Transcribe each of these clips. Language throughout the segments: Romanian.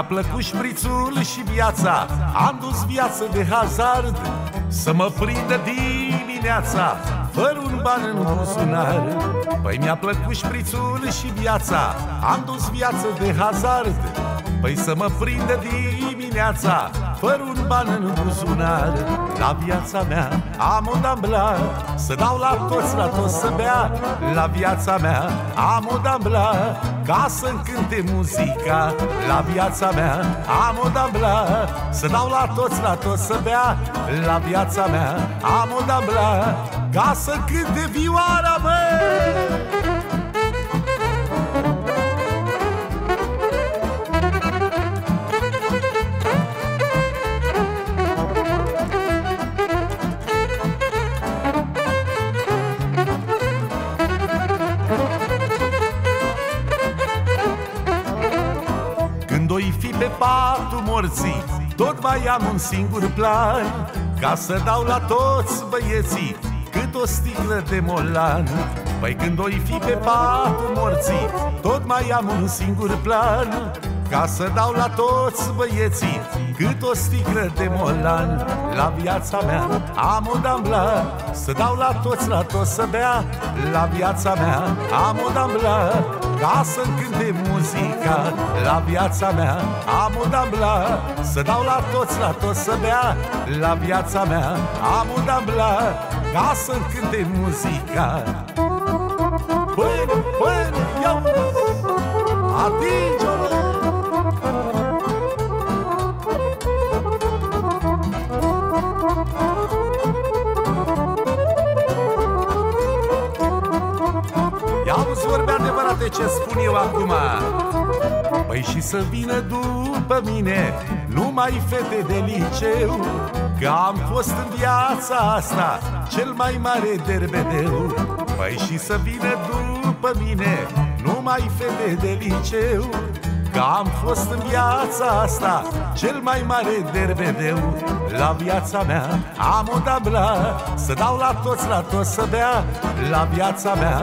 Mi-a plăcut șprițul și viața, am dus viață de hazard, să mă prindă dimineața fără un ban în buzunar. Păi mi-a plăcut șprițul și viața, am dus viață de hazard, păi să mă prindă dimineața fără un ban în buzunar. La viața mea am o damblă, să dau la toți să bea. La viața mea am o damblă, ca să-mi cânte muzica. La viața mea am o damblă, să dau la toți să bea. La viața mea am o damblă, ca să cânte vioara, măi! Doi fi pe patul morții, tot mai am un singur plan, ca să dau la toți băieții cât o sticlă de molan. Păi când doi fi pe patul morții, tot mai am un singur plan, ca să dau la toți băieții cât o sticlă de molan. La viața mea am o damblă, să dau la toți să bea. La viața mea am o damblă, ca să-mi cânte muzica. La viața mea am o damblă, să dau la toți să bea. La viața mea am o damblă, ca să-mi cânte muzica. Până, ia-o, atinge-o. Ia-uzi vorbe adevărate ce spun eu acum. Păi și să vină după mine numai fete de liceu, că am fost în viața asta cel mai mare derbedeu. Păi și să vină după mine numai fete de liceu, că am fost în viața asta cel mai mare derbedeu. La viața mea am o damblă, să dau la toți să bea. La viața mea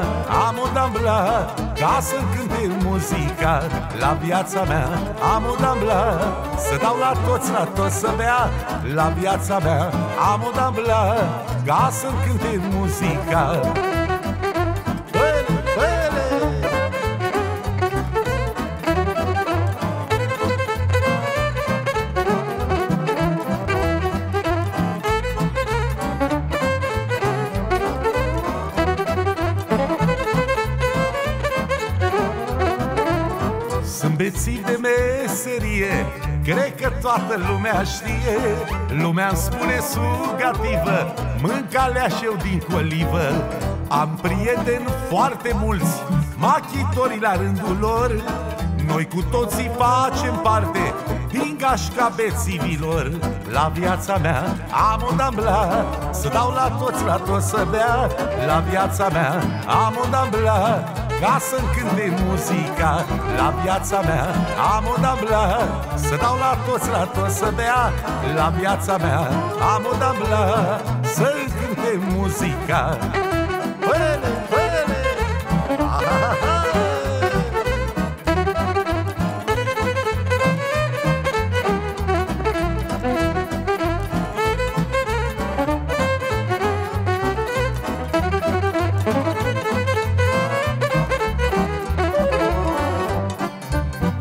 am o damblă, ca să-mi cânte muzica. La viața mea am o damblă, să dau la toți să bea. La viața mea am o damblă, ca să-mi cânte muzica. Beții de meserie, cred că toată lumea știe. Lumea îmi spune sugativă, mânca leaș eu din colivă. Am prieteni foarte mulți, machitori la rândul lor. Noi cu toții facem parte din gașca bețivilor. La viața mea am o damblă, să dau la toți să bea. La viața mea am o damblă, ca să-mi cânte muzica. La viața mea am o damblă, să dau la toți să bea. La viața mea am o damblă, să-mi cânte muzica. Până, până.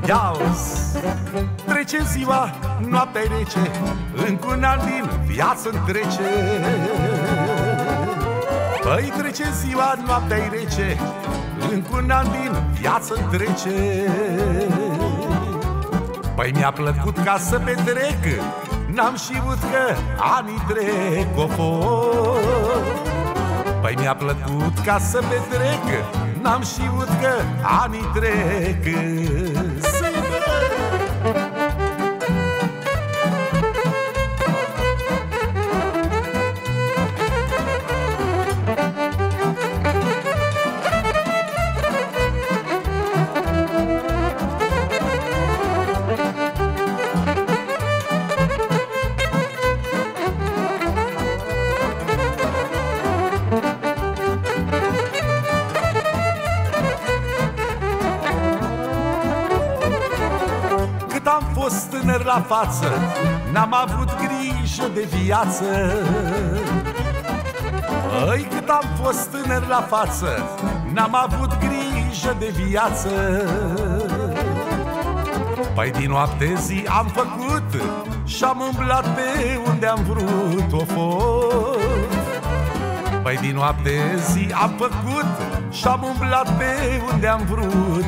Ia-uzi! Trece ziua, noaptea rece, încă un an din viață-mi trece. Păi trece ziua, noaptea rece, încă un an din viață-mi trece. Păi mi-a plăcut ca să petrec, n-am știut că anii trec, ofo. Păi mi-a plăcut ca să petrec, n-am știut că anii trec. la față, n-am avut grijă de viață. Păi cât am fost tânăr la față, n-am avut grijă de viață. Păi din noapte zi am făcut și-am umblat pe unde am vrut, o fost. Păi din noapte zi am făcut și-am umblat pe unde am vrut.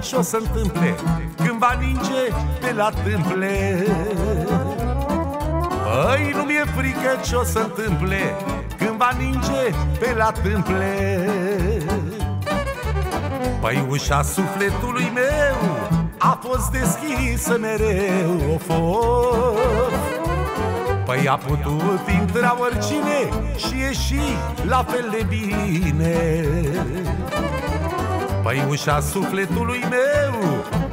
Ce-o să întâmple când va ninge pe la tâmple? Păi nu mi-e frică ce-o să întâmple când va ninge pe la tâmple. Păi ușa sufletului meu a fost deschisă mereu, o fost. Păi a putut intra oricine și ieși la fel de bine. Păi ușa sufletului meu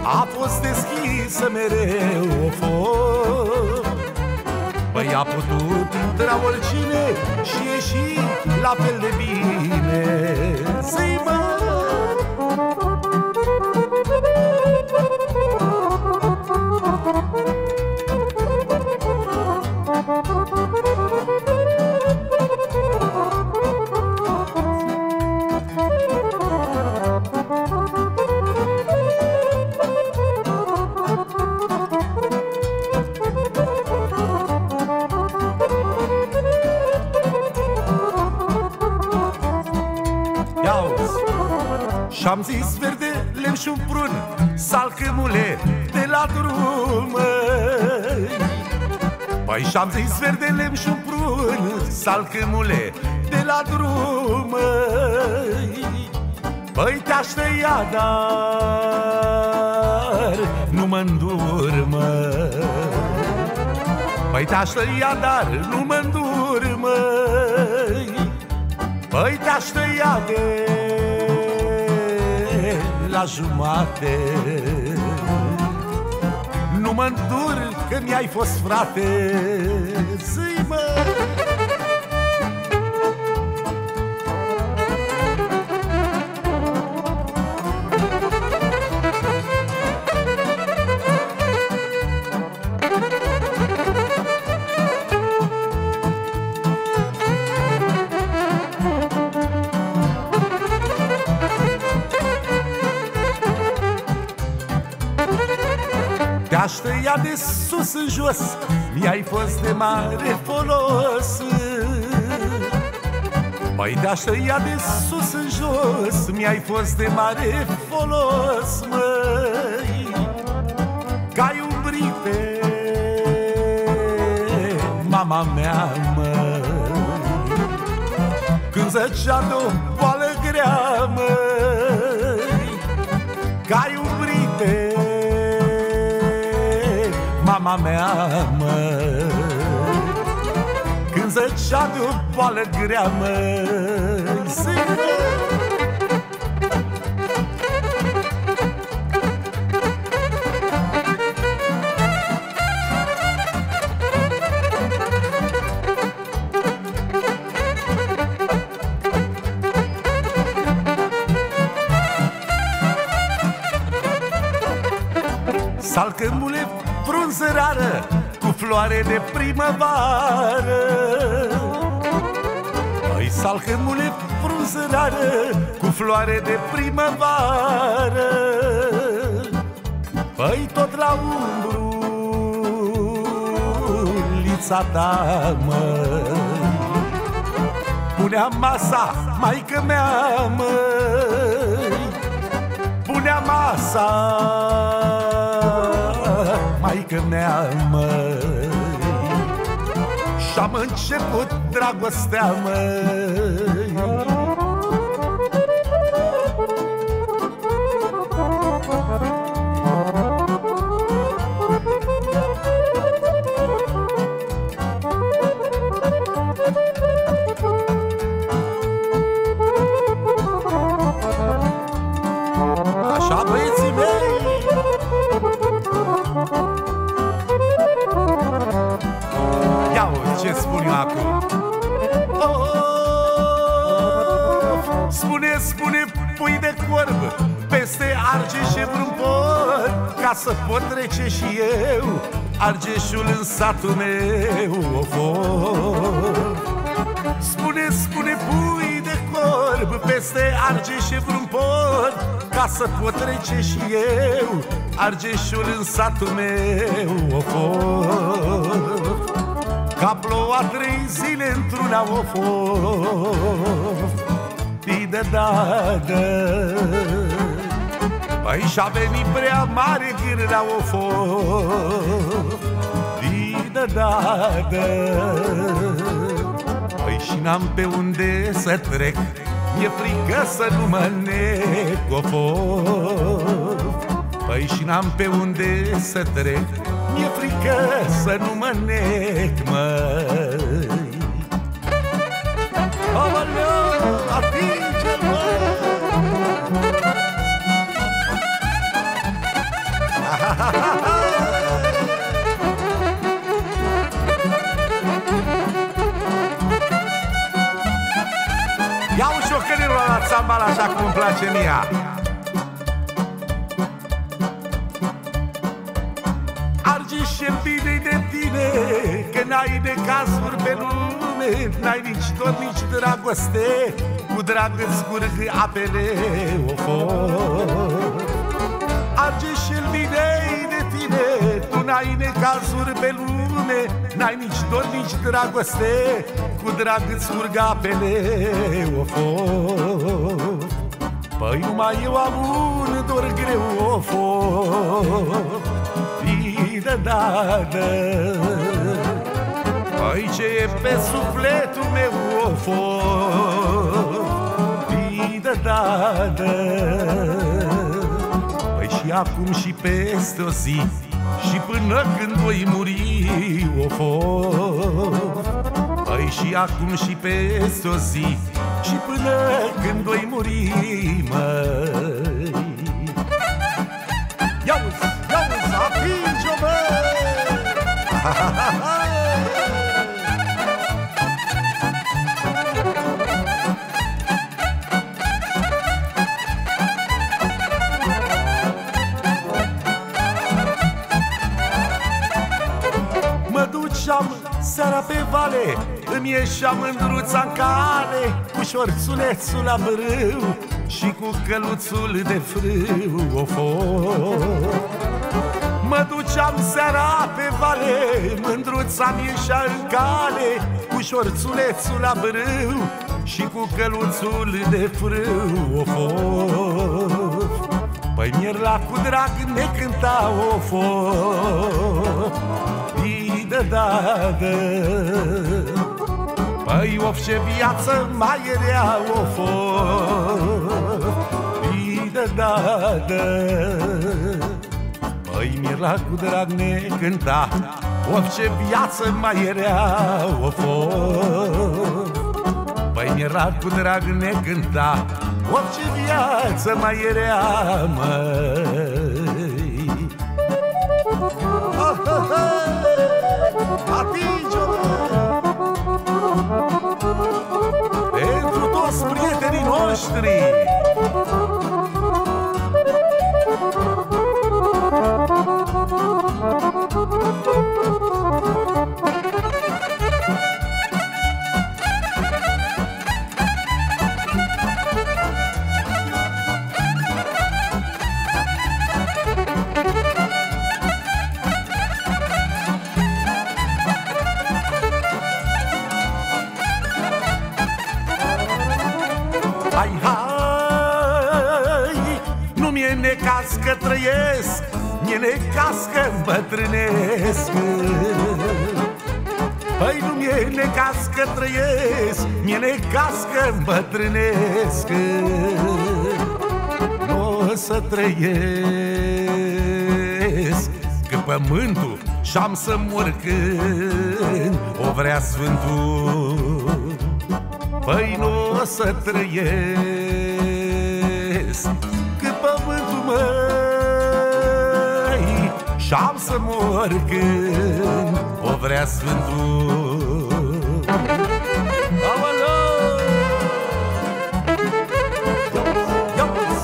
a fost deschisă mereu, o fost. Păi a putut intra oricine și ieși la fel de bine. Zi, mă! Și-am zis verde, lemn și-un prun, salcâmule de la drum. Păi și-am zis verde, lemn și-un prun, salcâmule de la drum. Păi te-aș tăia, dar nu mă-ndurm. Păi te-aș tăia, dar nu mă-ndurm. Păi te-aș tăia de la jumate. Nu mă-ndur că mi-ai fost frate. Zi, mă! Te-aș tăia de sus în jos, mi-ai fost de mare folos. Păi te-aș tăia de sus în jos, mi-ai fost de mare folos, măi. C-ai umbrit pe mama mea, măi, când zăcea de-o boală grea, măi. C-ai umbrit pe mama mea, măi, când zăcea de-o boală grea, măi. Salcâmule, frunză rară, cu floare de primăvară. Păi salcâmule, frunză rară, cu floare de primăvară. Păi tot la umbrulița ta, măi, punea masa maică mea, măi. Punea masa maică mea, măi, și-am început dragostea, măi. ca să pot trece și eu Argeșul în satul meu. Spune, spune, pui de corb peste Argeșe vreun pod, ca să pot trece și eu Argeșul în satul meu. Ca ploua 3 zile într-una, o fost pidedadă. Păi și-a venit prea mare gârna, o fost pidedadă. Păi și n-am pe unde să trec, mi-e frică să nu mă nec, o fost. Păi și n-am pe unde să trec, mi-e frică să nu mă nec, măi. Ia un șocanilul la țambal așa cum îmi place mie. Argeșe, bine-i de tine, că n-ai de cazuri pe lume, n-ai nici dor, nici dragoste, cu drag îți curg apele, Argeșe, bine-i de tine, tu n-ai de cazuri pe lume, n-ai nici dor, nici dragoste, cu drag îți curg apele, păi numai eu am un dor greu, pidedadă. Păi ce e pe sufletul meu, o fost pidedadă. Păi și acum și peste o zi și până când voi muri, o fost. Păi și acum și peste o zi și până când voi muri, măi. Ia-uzi! Mă duceam seara pe vale, îmi ieșea mândruța-n cale, cu șorțulețul la brâu și cu căluțul de frâu, o fost. Mă duceam seara pe vale, mândruța-mi ieșea în cale, cu șorțulețul la brâu și cu căluțul de frâu, of. Păi mi-era cu drag ne cânta, of, pidedadă. Păi of, ce viață mai era, of, pidedadă. Păi mi-era cu drag ne cânta, of, ce viață mai era, of. Păi mi-era cu drag ne cânta, of, ce viață mai era, măi. Atinge-o! Pentru toți prietenii noștri! Hai, hai, nu mi-e necaz că trăiesc, mi-e necaz că îmbătrânesc. Păi nu mi-e necaz că trăiesc, mi-e necaz că îmbătrânesc. Nu o să trăiesc, că pământul și-am să mor când o vrea Sfântul. Păi nu o să trăiesc, că pământul, măi, și-am să mor când o vrea Sfântul. Ia-uzi! Ia-uzi!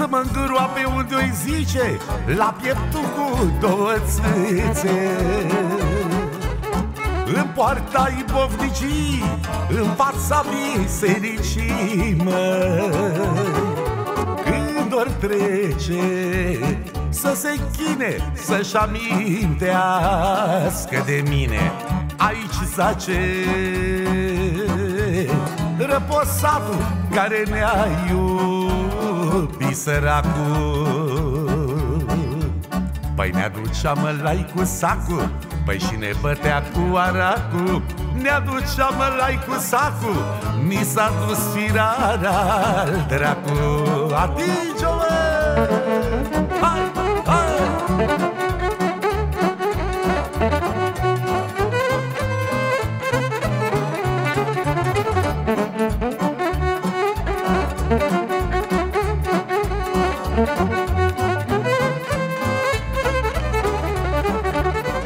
să mă îngârua pe unde îi zice, la pieptul cu două țâțe. În poarta-i pofticii, în fața bisericii, măi. Când or trece, să se chine, să-și amintească de mine. Aici zace răposatul care ne-a iubit, săracul. Păi ne aducea mălai cu sacul, păi și ne bătea cu aracul. Ne aducea mălai cu sacul, ni s-a dus firarea al dracu. Atinge-o, hai, hai!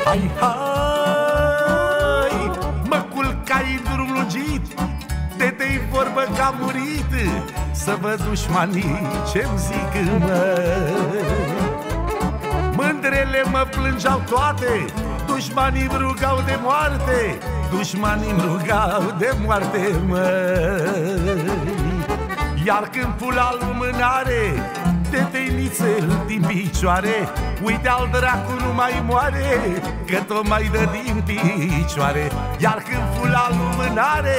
Hai, hai, mă culcai în drum lungit, de te-i vorbă că-a murit, să văd dușmanii ce-mi zic, măi. Mândrele mă plângeau toate, dușmanii-mi rugau de moarte, dușmanii-mi rugau de moarte, măi. Iar câmpul la lumânare, de tenițel din picioare, uite al dracu nu mai moare, că tot mai dă din picioare. Iar câmpul la lumânare,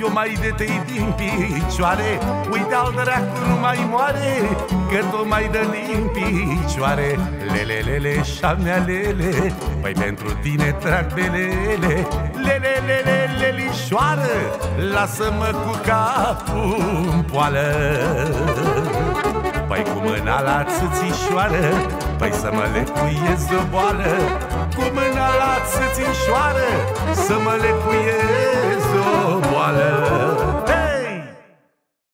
eu mai dă-te-i din picioare, uite al dracu nu mai moare, că tot mai dă din picioare. Lelelele, șamealele, păi pentru tine trag belele. Lelelele, lelișoară, lasă-mă cu capul-n poală. Păi cu mâna la țâțișoară, păi să mă lecuiesc de boală. Cu mâna la țâțișoară, să mă lecuiesc.